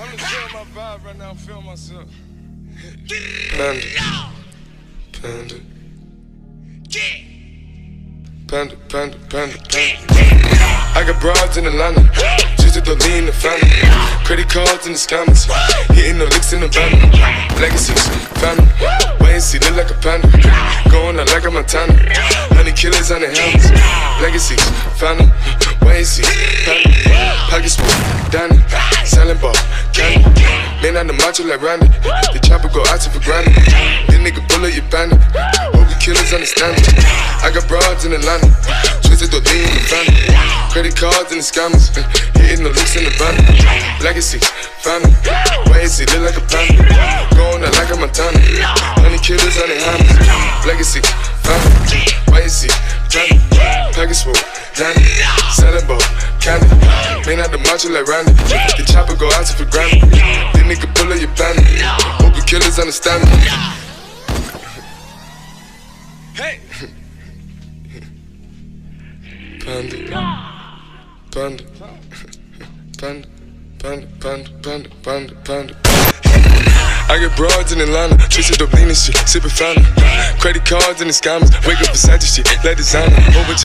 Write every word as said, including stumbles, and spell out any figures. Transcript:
I'm enjoying my vibe right now. I'm feeling myself. Panda. Panda. Panda, panda, panda, panda. I got broads in Atlanta. Just at the lean, the family. Credit cards and the scammers. Hitting the licks in the van. Legacy, family. Wait and see, look like a panda. Going out like a Montana. Honey killers on the helmets. Legacy, family. Wait and see, family. Pockets full, Danny. Silent ball, candy. Man on the macho like Randy. The chopper go out to for granted. This nigga bullet, you bandit. Killers understand me. I got broads in Atlanta, twisted the lean in the van, credit cards and the scammers, hitting the looks in the van. Legacy, family, why is he look like a panda? Going out like a Montana, honey killers on the hammers. Legacy, family, why is he panda? Packers full, Danny, selling ball, candy. Man out the macho like Randy, the chopper go out to for granted. This nigga pull up your bandit, hope the killers understand me. Hey! Panda. Panda. Panda. Panda. Panda. Panda. Panda. Panda. I got broads in Atlanta, twisted up lean and shit, sippin' fanta. Credit cards and the scammers, wake up beside this shit, let designer over.